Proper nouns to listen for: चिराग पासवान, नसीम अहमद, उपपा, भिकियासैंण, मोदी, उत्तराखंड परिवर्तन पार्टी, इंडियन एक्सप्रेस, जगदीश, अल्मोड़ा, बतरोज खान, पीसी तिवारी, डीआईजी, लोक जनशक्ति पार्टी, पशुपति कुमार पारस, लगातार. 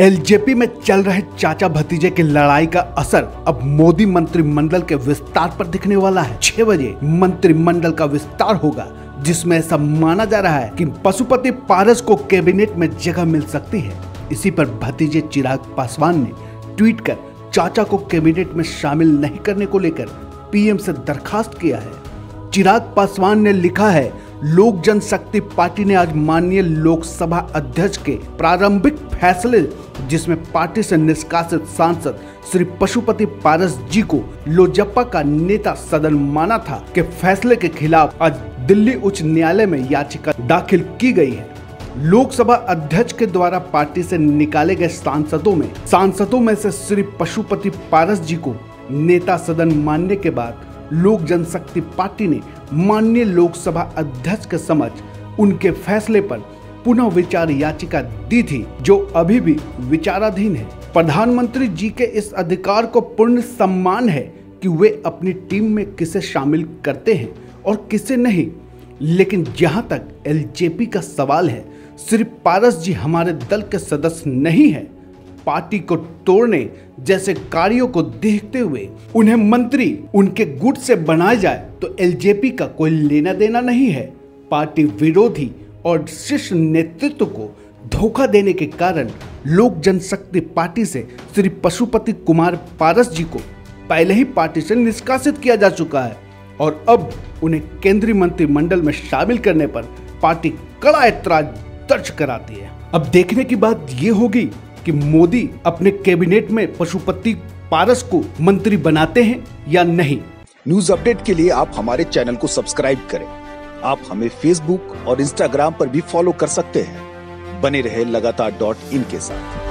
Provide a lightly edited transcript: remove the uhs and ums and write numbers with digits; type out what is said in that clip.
LJP में चल रहे चाचा भतीजे की लड़ाई का असर अब मोदी मंत्रिमंडल के विस्तार पर दिखने वाला है। 6 बजे मंत्रिमंडल का विस्तार होगा, जिसमें ऐसा माना जा रहा है कि पशुपति पारस को कैबिनेट में जगह मिल सकती है। इसी पर भतीजे चिराग पासवान ने ट्वीट कर चाचा को कैबिनेट में शामिल नहीं करने को लेकर पीएम से दरखास्त किया है। चिराग पासवान ने लिखा है, लोक जनशक्ति पार्टी ने आज माननीय लोकसभा अध्यक्ष के प्रारंभिक फैसले, जिसमें पार्टी से निष्कासित सांसद श्री पशुपति पारस जी को लोजपा का नेता सदन माना था, के फैसले के खिलाफ आज दिल्ली उच्च न्यायालय में याचिका दाखिल की गई है। लोकसभा अध्यक्ष के द्वारा पार्टी से निकाले गए सांसदों में से श्री पशुपति पारस जी को नेता सदन मानने के बाद लोक जनशक्ति पार्टी ने माननीय लोकसभा अध्यक्ष के समक्ष उनके फैसले पर पुनः विचार याचिका दी थी, जो अभी भी विचाराधीन है। प्रधानमंत्री जी के इस अधिकार को पूर्ण सम्मान है कि वे अपनी टीम में किसे शामिल करते हैं और किसे नहीं, लेकिन जहां तक एलजेपी का सवाल है, श्री पारस जी हमारे दल के सदस्य नहीं है। पार्टी को तोड़ने जैसे कार्यों को देखते हुए उन्हें मंत्री उनके गुट से बनाया जाए तो एलजेपी का कोई लेना देना नहीं है। पार्टी विरोधी और शीर्ष नेतृत्व को धोखा देने के कारण लोक जनशक्ति पार्टी से श्री पशुपति कुमार पारस जी को पहले ही पार्टी से निष्कासित किया जा चुका है और अब उन्हें केंद्रीय मंत्रिमंडल में शामिल करने पर पार्टी कड़ा ऐतराज दर्ज कराती है। अब देखने की बात ये होगी कि मोदी अपने कैबिनेट में पशुपति पारस को मंत्री बनाते हैं या नहीं। न्यूज अपडेट के लिए आप हमारे चैनल को सब्सक्राइब करें। आप हमें फेसबुक और इंस्टाग्राम पर भी फॉलो कर सकते हैं। बने रहे लगातार .in के साथ।